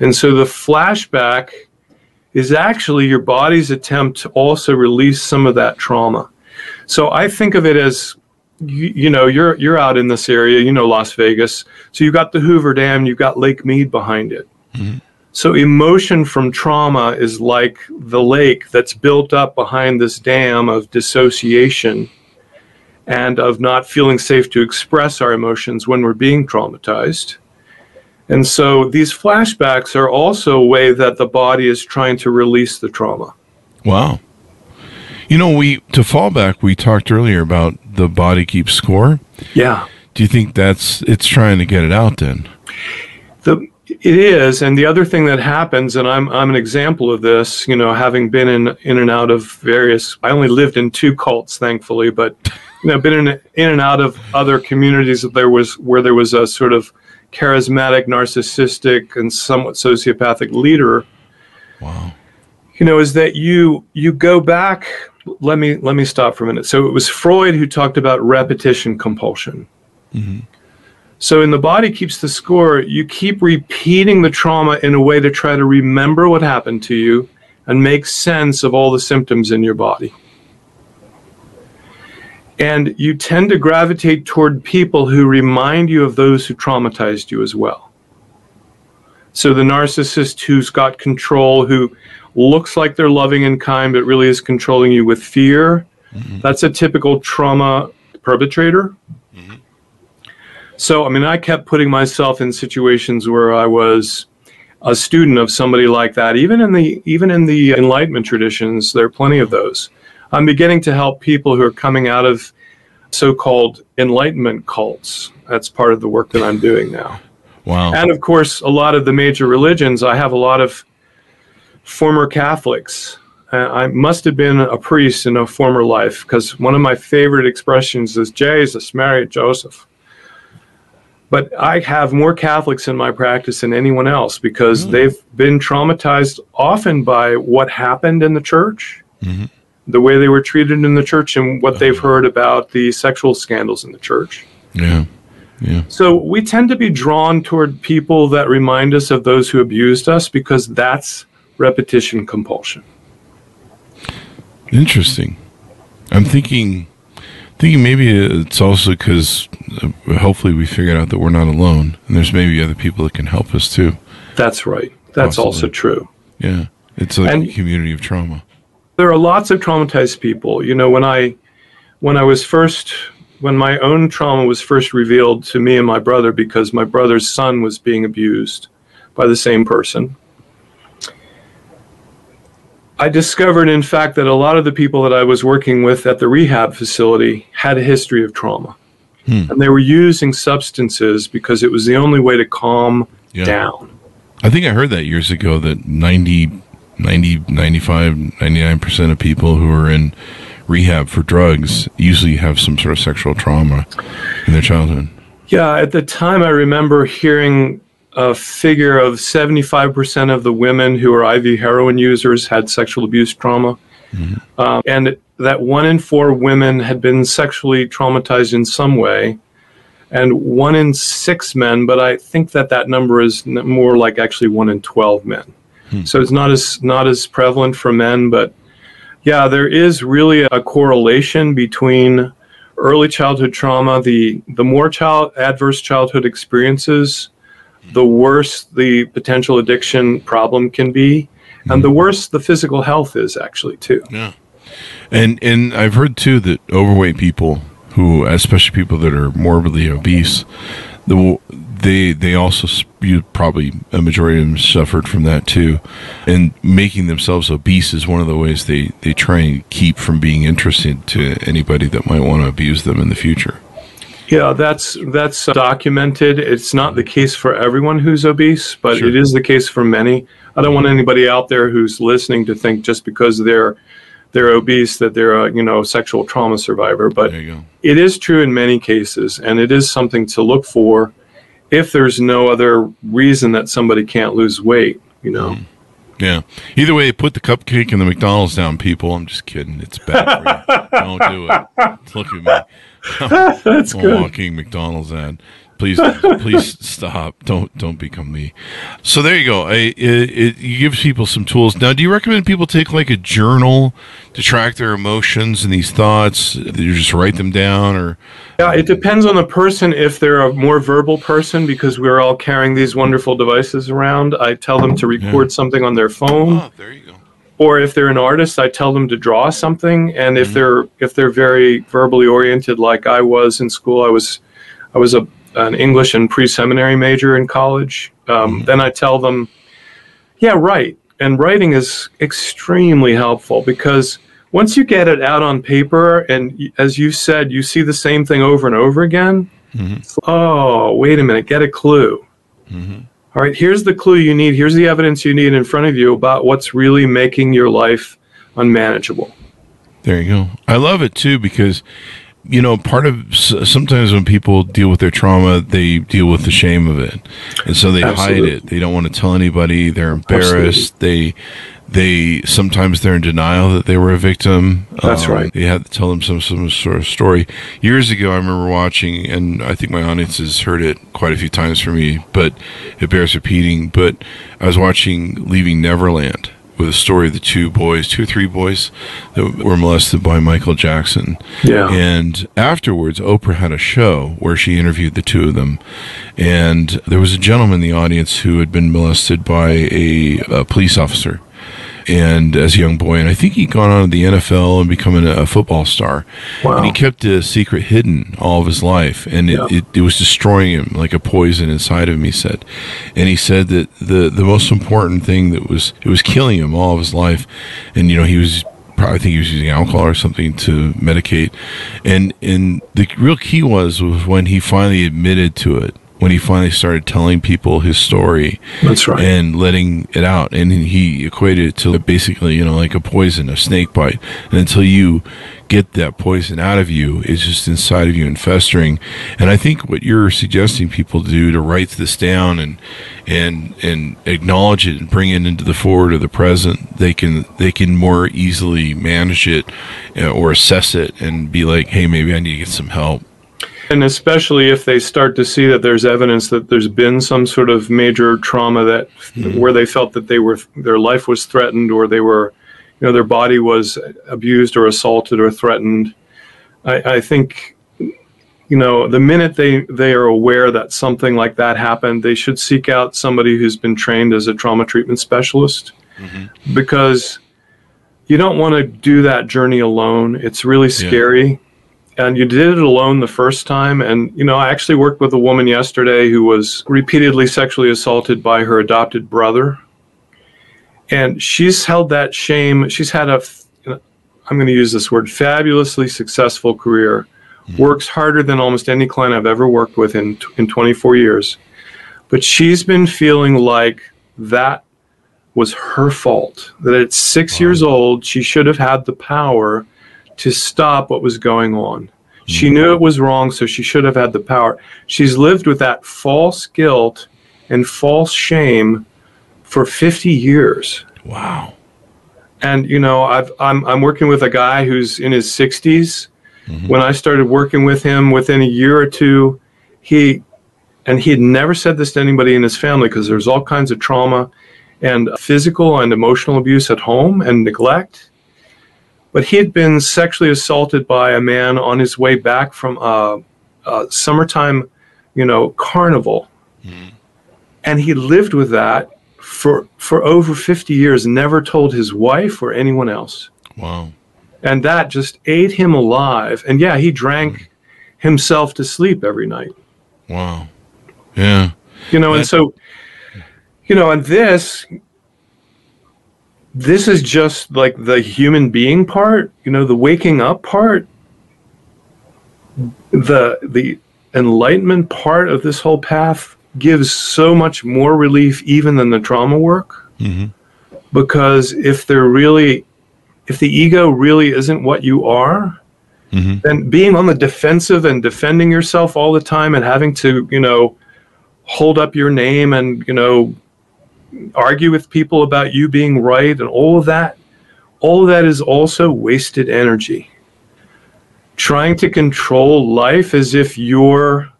And so the flashback is actually your body's attempt to also release some of that trauma. So I think of it as, you know, you're out in this area, you know, Las Vegas. So you've got the Hoover Dam, you've got Lake Mead behind it. Mm-hmm. So emotion from trauma is like the lake that's built up behind this dam of dissociation and of not feeling safe to express our emotions when we're being traumatized. And so these flashbacks are also a way that the body is trying to release the trauma. Wow. You know, to fall back, we talked earlier about the body keeps score. Yeah. Do you think it's trying to get it out then? It is. And the other thing that happens, and I'm an example of this, you know, having been in and out of various, I only lived in 2 cults, thankfully, but, you know, been in and out of other communities that there was a sort of charismatic, narcissistic, and somewhat sociopathic leader. Wow. You know, is that you go back. Let me stop for a minute. So it was Freud who talked about repetition compulsion. Mm-hmm. So in The Body Keeps the Score, you keep repeating the trauma in a way to try to remember what happened to you and make sense of all the symptoms in your body. And you tend to gravitate toward people who remind you of those who traumatized you as well. So the narcissist who's got control, who looks like they're loving and kind, but really is controlling you with fear, mm-hmm. That's a typical trauma perpetrator. Mm-hmm. So, I mean, I kept putting myself in situations where I was a student of somebody like that. Even in the Enlightenment traditions, there are plenty of those. I'm beginning to help people who are coming out of so-called Enlightenment cults. That's part of the work that I'm doing now. Wow. And, of course, a lot of the major religions, I have a lot of former Catholics. I must have been a priest in a former life, because one of my favorite expressions is, Jesus, Mary, Joseph. But I have more Catholics in my practice than anyone else, because they've been traumatized often by what happened in the church. Mm-hmm. The way they were treated in the church and what they've heard about the sexual scandals in the church. Yeah, yeah. So we tend to be drawn toward people that remind us of those who abused us, because that's repetition compulsion. Interesting. I'm thinking maybe it's also because hopefully we figured out that we're not alone, and there's maybe other people that can help us too. That's right. That's also true. Yeah. It's a community of trauma. There are lots of traumatized people. You know, when my own trauma was first revealed to me and my brother, because my brother's son was being abused by the same person, I discovered, in fact, that a lot of the people that I was working with at the rehab facility had a history of trauma. Hmm. And they were using substances because it was the only way to calm down. I think I heard that years ago, that 95, 99% of people who are in rehab for drugs usually have some sort of sexual trauma in their childhood. Yeah, at the time I remember hearing a figure of 75% of the women who are IV heroin users had sexual abuse trauma. Mm-hmm. And that 1 in 4 women had been sexually traumatized in some way, and 1 in 6 men, but I think that number is more like actually 1 in 12 men. Hmm. So it's not as prevalent for men, but yeah, there is really a correlation between early childhood trauma, the more adverse childhood experiences, the worse the potential addiction problem can be, and the worse the physical health is actually too. Yeah. And I've heard too that overweight people, who especially people that are morbidly obese, they also, you probably, a majority of them suffered from that too. And making themselves obese is one of the ways they try and keep from being interested to anybody that might want to abuse them in the future. Yeah, that's documented. It's not the case for everyone who's obese, but it is the case for many. I don't want anybody out there who's listening to think just because they're obese that they're a sexual trauma survivor. But it is true in many cases, and it is something to look for if there's no other reason that somebody can't lose weight, Yeah. Either way, put the cupcake and the McDonald's down, people. I'm just kidding. It's bad for you. Don't do it. Look at me. That's good. Walking McDonald's ad. Please stop. Don't become me. So there you go. It gives people some tools. Now, do you recommend people take like a journal to track their emotions and these thoughts? Do you just write them down, or? Yeah, it depends on the person. If they're a more verbal person, because we're all carrying these wonderful devices around, I tell them to record something on their phone. Oh, there you go. Or if they're an artist, I tell them to draw something. And if they're very verbally oriented, like I was in school, I was an English and pre-seminary major in college, then I tell them, write. And writing is extremely helpful, because once you get it out on paper, and as you said, you see the same thing over and over again, oh, wait a minute, get a clue. All right, here's the clue you need, here's the evidence you need in front of you about what's really making your life unmanageable. There you go. I love it too, because part of, sometimes when people deal with their trauma, they deal with the shame of it. And so they hide it. They don't want to tell anybody. They're embarrassed. They sometimes they're in denial that they were a victim. That's right. They have to tell them some sort of story. Years ago, I remember watching, and I think my audience has heard it quite a few times for me, but it bears repeating. But I was watching Leaving Neverland, with a story of the 2 or 3 boys that were molested by Michael Jackson. Yeah. And afterwards, Oprah had a show where she interviewed the 2 of them. And there was a gentleman in the audience who had been molested by a police officer, and as a young boy. And I think he'd gone on to the NFL and become a football star. Wow. And he kept the secret hidden all of his life. And it was destroying him like a poison inside of him, he said. And he said that the most important thing that was, it was killing him all of his life. And, he was probably, I think he was using alcohol or something to medicate. And the real key was when he finally admitted to it. When he finally started telling people his story. That's right. And letting it out. And he equated it to basically, like a poison, a snake bite. And until you get that poison out of you, it's just inside of you and festering. And I think what you're suggesting people do, to write this down and acknowledge it and bring it into the forward or the present, they can more easily manage it or assess it and be like, hey, maybe I need to get some help. And especially if they start to see that there's evidence that there's been some sort of major trauma that where they felt that their life was threatened, or they were, their body was abused or assaulted or threatened. I think you know, the minute they are aware that something like that happened, they should seek out somebody who's been trained as a trauma treatment specialist, mm-hmm. because you don't want to do that journey alone. It's really scary. Yeah. And you did it alone the first time. And, you know, I actually worked with a woman yesterday who was repeatedly sexually assaulted by her adopted brother. And she's held that shame. She's had a, I'm going to use this word, fabulously successful career. Mm-hmm. Works harder than almost any client I've ever worked with in 24 years. But she's been feeling like that was her fault, that at six years old, she should have had the power to stop what was going on. Mm-hmm. She knew it was wrong, so she should have had the power. She's lived with that false guilt and false shame for 50 years. Wow. And, you know, I'm working with a guy who's in his 60s. Mm-hmm. When I started working with him, within a year or two, he had never said this to anybody in his family because there's all kinds of trauma and physical and emotional abuse at home and neglect. But he had been sexually assaulted by a man on his way back from a summertime, you know, carnival. Mm-hmm. And he lived with that for over 50 years, never told his wife or anyone else. Wow. And that just ate him alive. And yeah, he drank himself to sleep every night. Wow. Yeah. You know, and so, you know, and this is just like the human being part, you know, the waking up part, the enlightenment part of this whole path gives so much more relief even than the trauma work. Mm-hmm. Because if the ego really isn't what you are, mm-hmm. then being on the defensive and defending yourself all the time and having to, you know, hold up your name and, you know, argue with people about you being right and all of that is also wasted energy. Trying to control life as if you're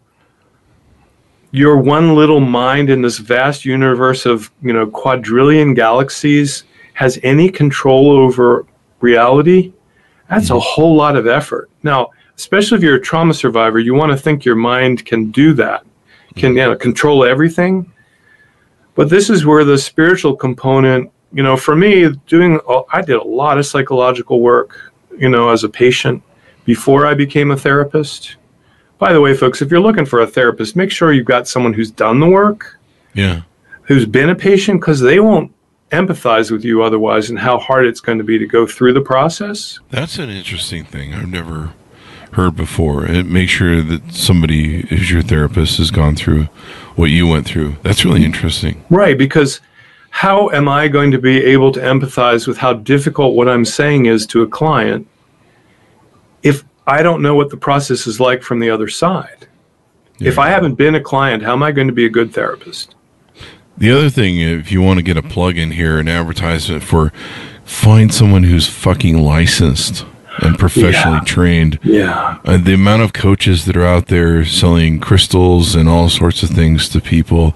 one little mind in this vast universe of, you know, quadrillion galaxies has any control over reality, that's a whole lot of effort. Now, especially if you're a trauma survivor, you want to think your mind can do that, can, you know, control everything. But this is where the spiritual component, you know, for me, I did a lot of psychological work, you know, as a patient before I became a therapist. By the way, folks, if you're looking for a therapist, make sure you've got someone who's done the work, yeah, who's been a patient, because they won't empathize with you otherwise, and how hard it's going to be to go through the process. That's an interesting thing I've never heard before. And make sure that somebody who's your therapist has gone through what you went through. That's really interesting. Right, because how am I going to be able to empathize with how difficult what I'm saying is to a client if I don't know what the process is like from the other side? Yeah. If I haven't been a client, how am I going to be a good therapist? The other thing, if you want to get a plug in here, an advertisement for, find someone who's fucking licensed and professionally trained. Yeah. The amount of coaches that are out there selling crystals and all sorts of things to people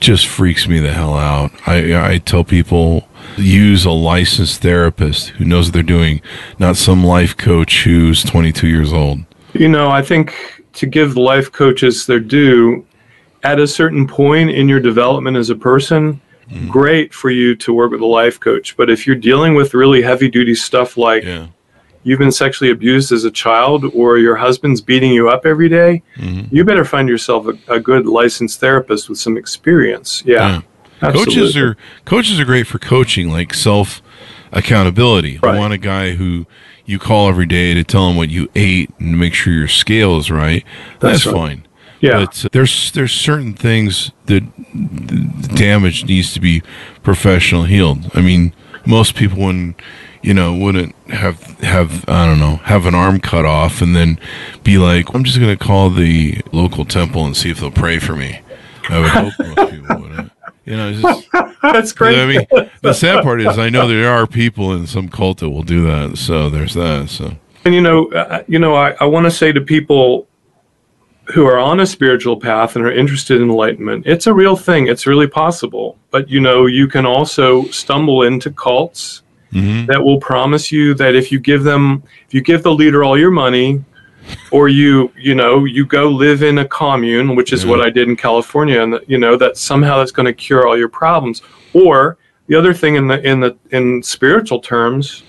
just freaks me the hell out. I tell people, use a licensed therapist who knows what they're doing, not some life coach who's 22 years old. You know, I think to give life coaches their due, at a certain point in your development as a person, great for you to work with a life coach. But if you're dealing with really heavy-duty stuff like you've been sexually abused as a child or your husband's beating you up every day, you better find yourself a good licensed therapist with some experience. Yeah. Coaches are great for coaching, like self-accountability. Right. I want a guy who you call every day to tell him what you ate and make sure your scale is right. That's right. Fine. Yeah. But there's certain things that the damage needs to be professionally healed. I mean, most people wouldn't have an arm cut off and then be like, I'm just going to call the local temple and see if they'll pray for me. I would hope most people wouldn't. You know, just, that's crazy. You know, I mean, the sad part is I know there are people in some cult that will do that. So there's that. So, and I want to say to people who are on a spiritual path and are interested in enlightenment, it's a real thing. It's really possible. But, you know, you can also stumble into cults that will promise you that if you give the leader all your money, or you go live in a commune, which is what I did in California, and that somehow that's going to cure all your problems. Or the other thing in spiritual terms,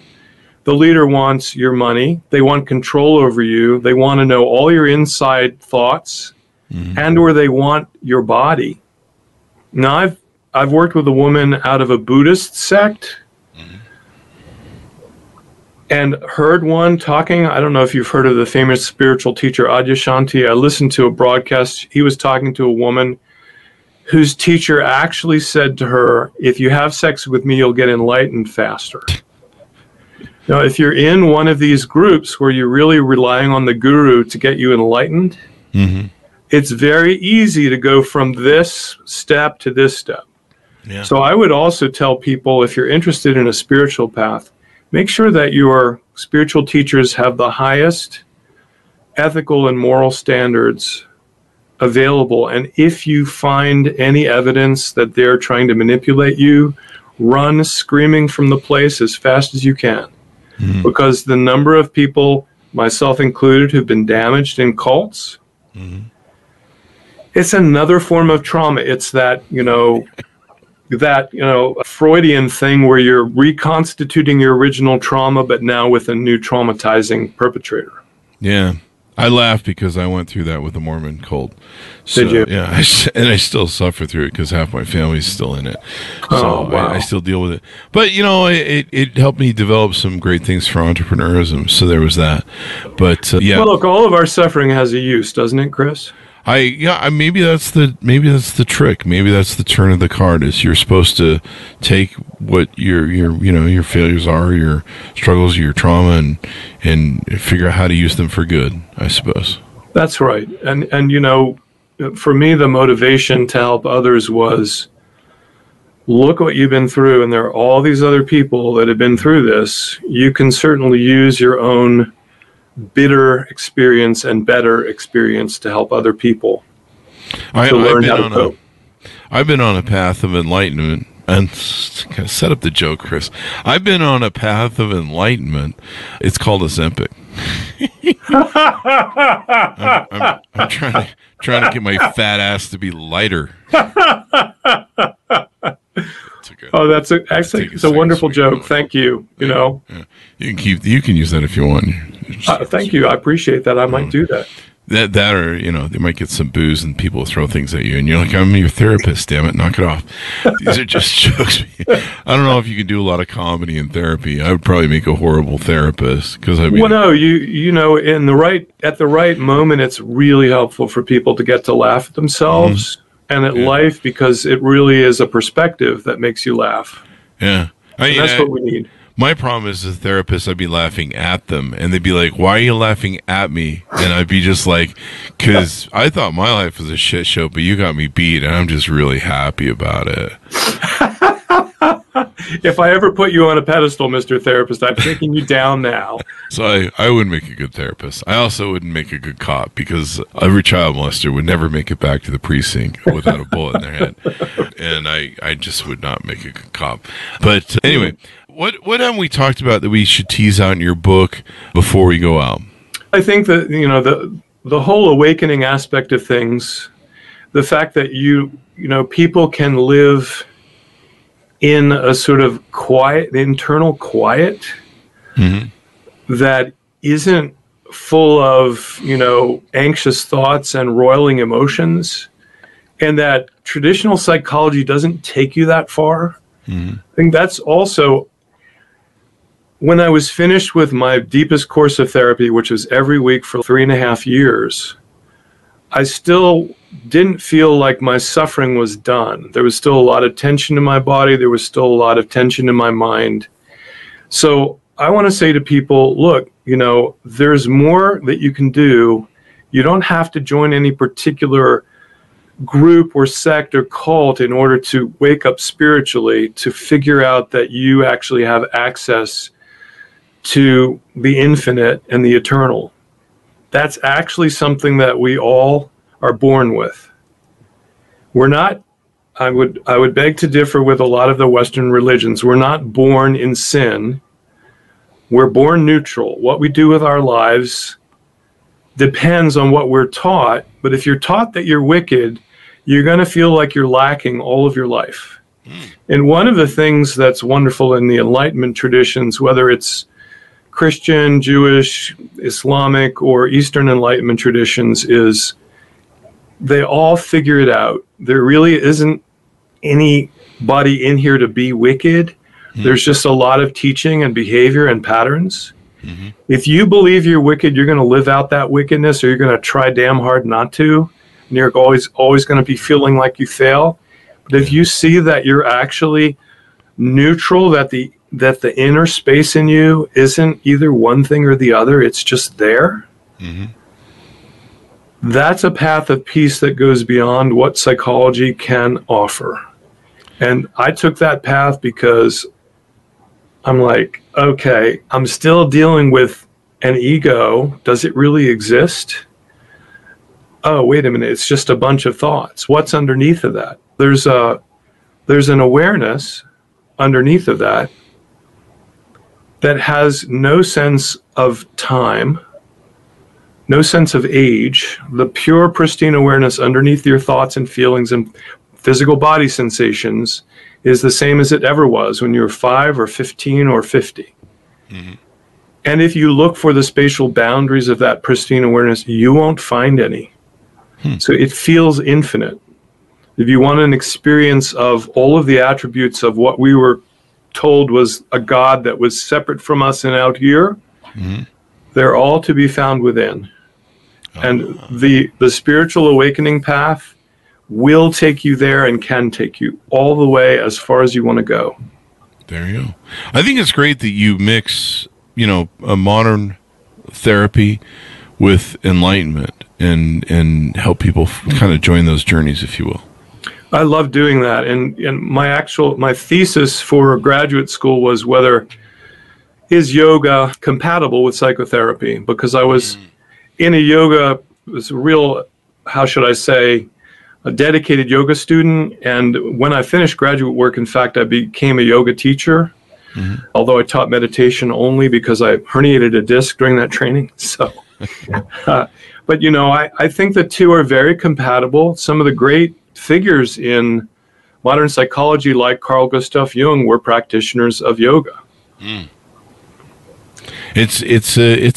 the leader wants your money. They want control over you. They want to know all your inside thoughts, and or they want your body. Now, I've worked with a woman out of a Buddhist sect and heard one talking. I don't know if you've heard of the famous spiritual teacher Adyashanti. I listened to a broadcast. He was talking to a woman whose teacher actually said to her, if you have sex with me, you'll get enlightened faster. Now, if you're in one of these groups where you're really relying on the guru to get you enlightened, it's very easy to go from this step to this step. Yeah. So I would also tell people, if you're interested in a spiritual path, make sure that your spiritual teachers have the highest ethical and moral standards available. And if you find any evidence that they're trying to manipulate you, run screaming from the place as fast as you can. Because the number of people, myself included, who've been damaged in cults, it's another form of trauma. It's that Freudian thing where you're reconstituting your original trauma, but now with a new traumatizing perpetrator. Yeah. I laugh because I went through that with the Mormon cult. So, did you? Yeah, and I still suffer through it because half my family's still in it. So I still deal with it. But, it helped me develop some great things for entrepreneurism, so there was that. But, yeah. Well, look, all of our suffering has a use, doesn't it, Chris? Maybe that's the trick. Maybe that's the turn of the card. Is you're supposed to take what your failures are, your struggles, your trauma, and figure out how to use them for good, I suppose. That's right. And for me, the motivation to help others was, look what you've been through, and there are all these other people that have been through this. You can certainly use your own bitter experience and better experience to help other people to learn how to cope. I've been on a path of enlightenment, and set up the joke, Chris. I've been on a path of enlightenment. It's called Ozempic. I'm trying to get my fat ass to be lighter. That's a wonderful joke. Thank you. Yeah. You can use that if you want. Thank you. I appreciate that. I might do that. That or, they might get some booze and people throw things at you and you're like, I'm your therapist, damn it, knock it off. These are just jokes. I don't know if you can do a lot of comedy in therapy. I would probably make a horrible therapist because at the right moment, it's really helpful for people to get to laugh at themselves and at life, because it really is a perspective that makes you laugh. Yeah. That's what we need. My problem is, as a therapist, I'd be laughing at them, and they'd be like, why are you laughing at me? And I'd be just like, because I thought my life was a shit show, but you got me beat, and I'm just really happy about it. If I ever put you on a pedestal, Mr. Therapist, I'm taking you down now. So I wouldn't make a good therapist. I also wouldn't make a good cop, because every child molester would never make it back to the precinct without a bullet in their head. And I just would not make a good cop. But anyway... What haven't we talked about that we should tease out in your book before we go out? I think that, the whole awakening aspect of things, the fact that people can live in a sort of quiet, internal quiet that isn't full of, anxious thoughts and roiling emotions, and that traditional psychology doesn't take you that far. I think that's also... When I was finished with my deepest course of therapy, which was every week for 3.5 years, I still didn't feel like my suffering was done. There was still a lot of tension in my body. There was still a lot of tension in my mind. So I want to say to people, look, there's more that you can do. You don't have to join any particular group or sect or cult in order to wake up spiritually, to figure out that you actually have access to the infinite and the eternal. That's actually something that we all are born with. We're not, I would beg to differ with a lot of the Western religions. We're not born in sin. We're born neutral. What we do with our lives depends on what we're taught. But if you're taught that you're wicked, you're going to feel like you're lacking all of your life. And one of the things that's wonderful in the Enlightenment traditions, whether it's Christian, Jewish, Islamic, or Eastern Enlightenment traditions, is they all figure it out. There really isn't anybody in here to be wicked. There's just a lot of teaching and behavior and patterns. If you believe you're wicked, you're going to live out that wickedness, or you're going to try damn hard not to. And you're always going to be feeling like you fail. But if you see that you're actually neutral, that the inner space in you isn't either one thing or the other, it's just there, that's a path of peace that goes beyond what psychology can offer. And I took that path because I'm like, okay, I'm still dealing with an ego. Does it really exist? Oh, wait a minute. It's just a bunch of thoughts. What's underneath of that? There's an awareness underneath of that that has no sense of time, no sense of age. The pure, pristine awareness underneath your thoughts and feelings and physical body sensations is the same as it ever was when you were 5 or 15 or 50. And if you look for the spatial boundaries of that pristine awareness, you won't find any. So it feels infinite. If you want an experience of all of the attributes of what we were told was a God that was separate from us and out here, they're all to be found within. And the spiritual awakening path will take you there and can take you all the way as far as you want to go. There you go. I think it's great that you mix, you know, a modern therapy with enlightenment and help people kind of join those journeys, if you will. I love doing that. And my thesis for graduate school was whether is yoga compatible with psychotherapy, because I was in a yoga, was a real, how should I say, a dedicated yoga student. And when I finished graduate work, in fact, I became a yoga teacher, although I taught meditation only because I herniated a disc during that training. So, but you know, I think the two are very compatible. Some of the great figures in modern psychology, like Carl Gustav Jung, were practitioners of yoga. It's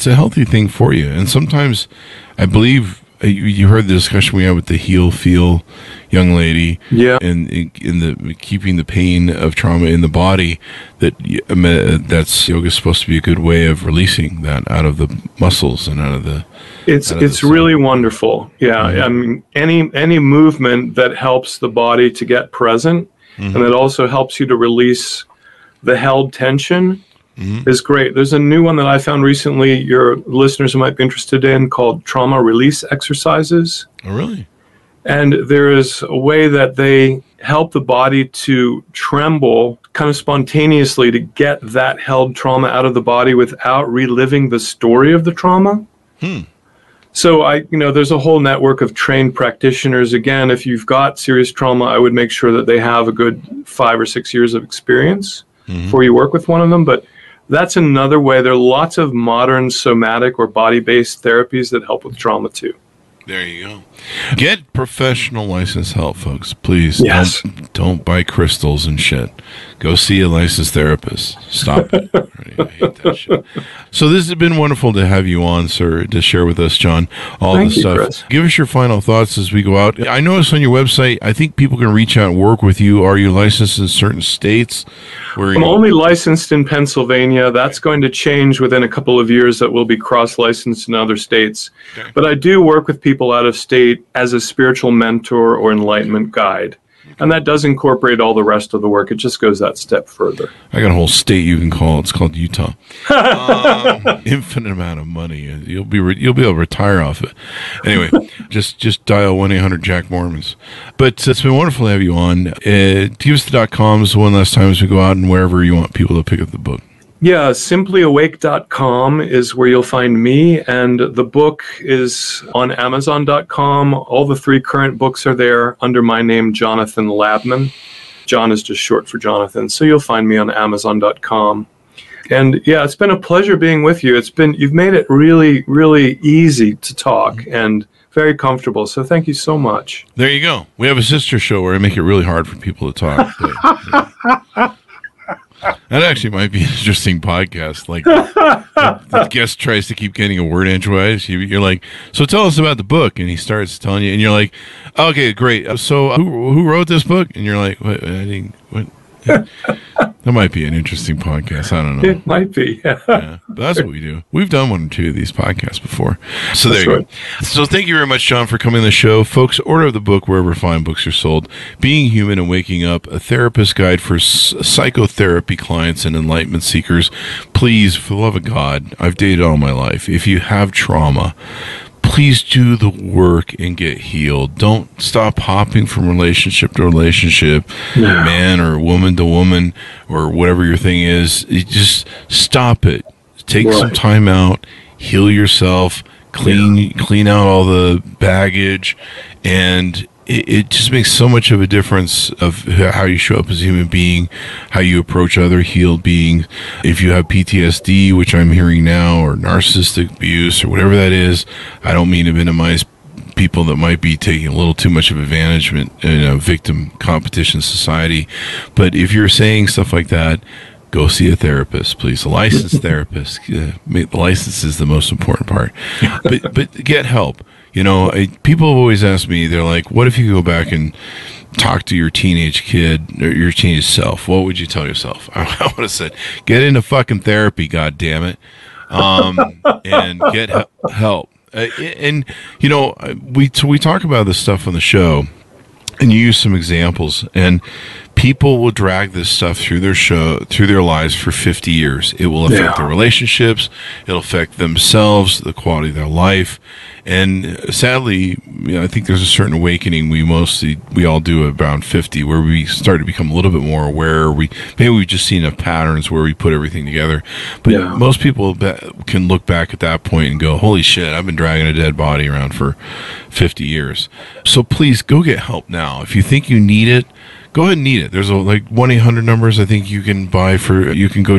a healthy thing for you. And sometimes I believe, you heard the discussion we had with the Heal Feel young lady, and in the keeping the pain of trauma in the body, that's yoga is supposed to be a good way of releasing that out of the muscles and out of the. It's really wonderful. I mean, any movement that helps the body to get present, and it also helps you to release the held tension. Is great. There's a new one that I found recently your listeners might be interested in called trauma release exercises. Oh, really? And there is a way that they help the body to tremble kind of spontaneously to get that held trauma out of the body without reliving the story of the trauma. So there's a whole network of trained practitioners. Again, if you've got serious trauma, I would make sure that they have a good 5 or 6 years of experience before you work with one of them. But that's another way. There are lots of modern somatic or body-based therapies that help with trauma, too. There you go. Get professional licensed help, folks. Please, don't buy crystals and shit. Go see a licensed therapist. Stop it. I hate that shit. So this has been wonderful to have you on, sir, to share with us, John, all the stuff. Chris, give us your final thoughts as we go out. I noticed on your website, I think people can reach out and work with you. Are you licensed in certain states? I'm only licensed in Pennsylvania. That's going to change within a couple of years. That will be cross-licensed in other states. Okay. But I do work with people out of state as a spiritual mentor or enlightenment guide. And that does incorporate all the rest of the work. It just goes that step further. I got a whole state you can call. It's called Utah. Infinite amount of money. You'll be able to retire off it. Anyway, just dial 1-800-JACK-MORMONS. But it's been wonderful to have you on. Give us the .coms one last time as we go out and wherever you want people to pick up the book. Yeah, simplyawake.com is where you'll find me, and the book is on amazon.com. All the three current books are there under my name, Jonathan Labman. John is just short for Jonathan, so you'll find me on amazon.com. And yeah, it's been a pleasure being with you. You've made it really, really easy to talk and very comfortable. So thank you so much. There you go. We have a sister show where I make it really hard for people to talk. That actually might be an interesting podcast. Like, the guest tries to keep getting a word edgewise. You're like, so tell us about the book. And he starts telling you, and you're like, okay, great. So who wrote this book? And you're like, what? I think, what? That might be an interesting podcast. I don't know. It might be. Yeah, but that's what we do. We've done one or two of these podcasts before. So there you go. So thank you very much, John, for coming on the show. Folks, order the book wherever fine books are sold. Being Human and Waking Up, a therapist guide for psychotherapy clients and enlightenment seekers. Please, for the love of God, I've dated all my life. If you have trauma, please do the work and get healed. Don't stop hopping from relationship to relationship, man or woman to woman, or whatever your thing is. Just stop it. Take some time out, heal yourself, clean out all the baggage, and it just makes so much of a difference of how you show up as a human being, how you approach other healed beings. If you have PTSD, which I'm hearing now, or narcissistic abuse, or whatever that is, I don't mean to minimize people that might be taking a little too much of advantage in a victim competition society. But if you're saying stuff like that, go see a therapist, please. A licensed therapist. The license is the most important part. But get help. You know, people have always asked me, they're like, what if you go back and talk to your teenage kid or your teenage self? What would you tell yourself? I would have said, get into fucking therapy, goddammit, and get help. And, you know, we talk about this stuff on the show, and you use some examples, and people will drag this stuff through their lives for 50 years. It will affect their relationships. It'll affect themselves, the quality of their life. And sadly, you know, I think there's a certain awakening we all do at around 50, where we start to become a little bit more aware. We've just seen enough patterns where we put everything together. But most people can look back at that point and go, holy shit, I've been dragging a dead body around for 50 years. So please go get help now. If you think you need it, go ahead and need it. There's like 1-800 numbers I think you can go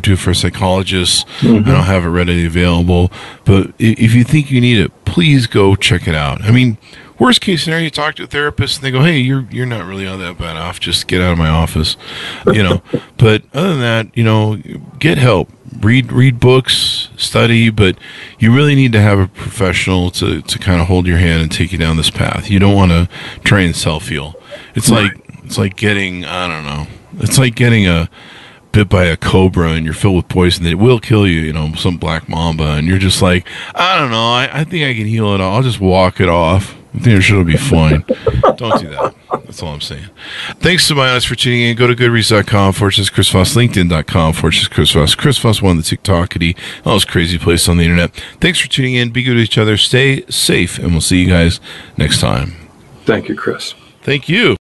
to for psychologists. Mm-hmm. I don't have it readily available, but if you think you need it, please go check it out. I mean, worst case scenario, you talk to a therapist and they go, "Hey, you're not really all that bad off. Just get out of my office," you know. But other than that, you know, get help. Read books, study, but you really need to have a professional to kind of hold your hand and take you down this path. You don't want to try and self-heal. It's like getting bit by a cobra and you're filled with poison that will kill you, you know, some black mamba, and you're just like, I don't know, I think I can heal it all. I'll just walk it off. I think it'll be fine. Don't do that. That's all I'm saying. Thanks to my audience for tuning in. Go to goodreads.com/Chris Voss, LinkedIn.com/Chris Voss. Chris Voss won the TikTokity, all those crazy places on the internet. Thanks for tuning in. Be good to each other. Stay safe, and we'll see you guys next time. Thank you, Chris. Thank you.